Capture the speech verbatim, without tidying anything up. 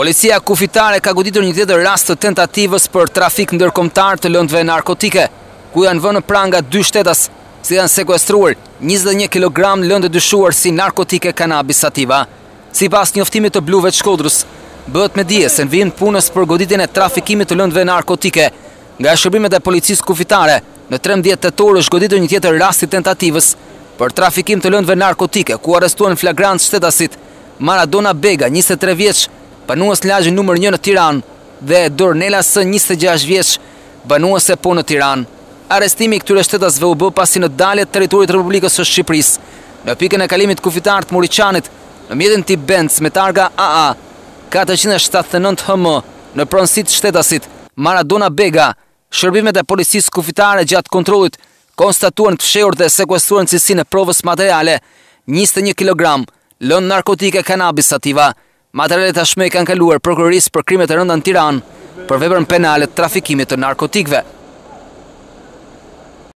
Policia Kufitare ka goditur një tjetër rast të tentativës për trafik ndërkombëtar të lëndëve narkotike, ku janë vënë pranga dy shtetas, si janë sekuestruar njëzet e një kilogram lëndë dyshuar si narkotike Cannabis Sativa. Sipas njoftimit të bluve të Shkodrës, bëhet me dije se në vijim punës për goditjen e trafikimit të lëndëve narkotike nga shërbimet e policisë kufitare. Në trembëdhjetë tetor është goditur një tjetër rast i tentativës për trafikim të lëndëve narkotike, ku arrestuan në flagrant shtetasit Maradona Bega, njëzet e tre vjeç, banues lagjë numër një në Tiranë, dhe Dornela S, njëzet e gjashtë vjeç, banuese po në Tiranë. Arrestimi i këtyre shtetasve u bë pasi në dalje të territorit të Republikës së Shqipërisë, në pikën e kalimit kufitar të Muriqanit, në mjetin tip Benz me targa A A katëqind e shtatëdhjetë e nëntë H M, në pronësitë shtetasit Maradona Bega. Shërbimet e policisë kufitare gjatë kontrollit konstatuan të fshehur dhe sekuestruar në cilësinë e provës materiale njëzet e një kilogram lëndë narkotike Cannabis Sativa. Materialet tashmë i kanë kaluar Prokurorisë për krimet e rënda në Tiranë për veprën penale të trafikimit të narkotikëve.